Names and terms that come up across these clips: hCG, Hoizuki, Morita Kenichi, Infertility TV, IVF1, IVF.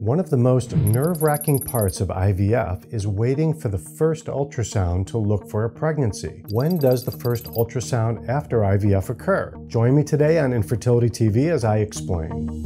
One of the most nerve-wracking parts of IVF is waiting for the first ultrasound to look for a pregnancy. When does the first ultrasound after IVF occur? Join me today on Infertility TV as I explain.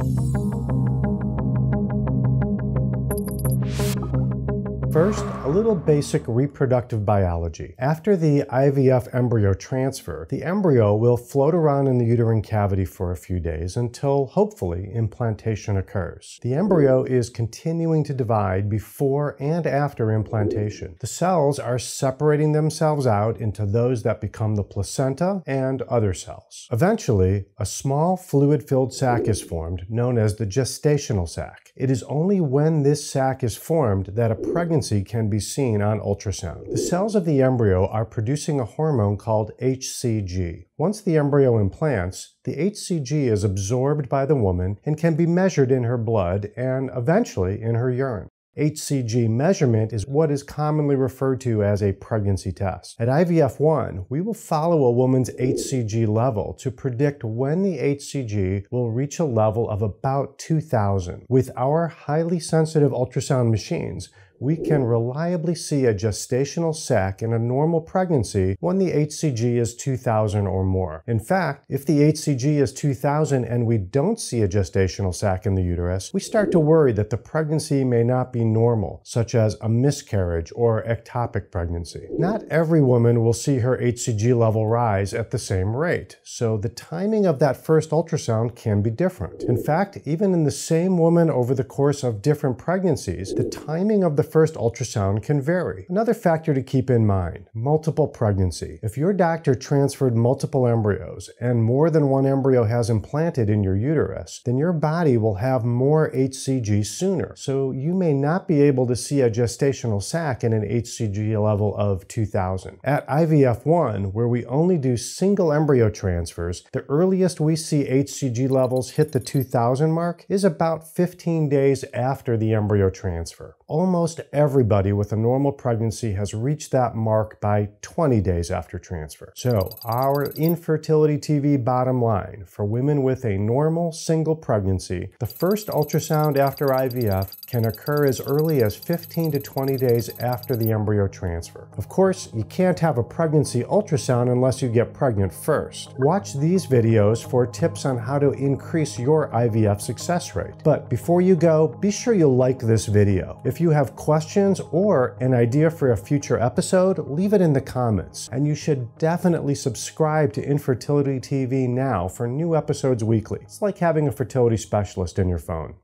First, a little basic reproductive biology. After the IVF embryo transfer, the embryo will float around in the uterine cavity for a few days until, hopefully, implantation occurs. The embryo is continuing to divide before and after implantation. The cells are separating themselves out into those that become the placenta and other cells. Eventually, a small fluid-filled sac is formed, known as the gestational sac. It is only when this sac is formed that a pregnancy can be seen on ultrasound. The cells of the embryo are producing a hormone called HCG. Once the embryo implants, the HCG is absorbed by the woman and can be measured in her blood and eventually in her urine. HCG measurement is what is commonly referred to as a pregnancy test. At IVF1, we will follow a woman's HCG level to predict when the HCG will reach a level of about 2,000. With our highly sensitive ultrasound machines, we can reliably see a gestational sac in a normal pregnancy when the HCG is 2,000 or more. In fact, if the HCG is 2,000 and we don't see a gestational sac in the uterus, we start to worry that the pregnancy may not be normal, such as a miscarriage or ectopic pregnancy. Not every woman will see her HCG level rise at the same rate, so the timing of that first ultrasound can be different. In fact, even in the same woman over the course of different pregnancies, the timing of the first ultrasound can vary. Another factor to keep in mind, multiple pregnancy. If your doctor transferred multiple embryos and more than one embryo has implanted in your uterus, then your body will have more HCG sooner. So you may not be able to see a gestational sac in an HCG level of 2,000. At IVF1, where we only do single embryo transfers, the earliest we see HCG levels hit the 2,000 mark is about 15 days after the embryo transfer. Almost everybody with a normal pregnancy has reached that mark by 20 days after transfer. So our Infertility TV bottom line, for women with a normal single pregnancy, the first ultrasound after IVF can occur as early as 15 to 20 days after the embryo transfer. Of course, you can't have a pregnancy ultrasound unless you get pregnant first. Watch these videos for tips on how to increase your IVF success rate. But before you go, be sure you like this video. If you have questions or an idea for a future episode, leave it in the comments. And you should definitely subscribe to Infertility TV now for new episodes weekly. It's like having a fertility specialist in your phone.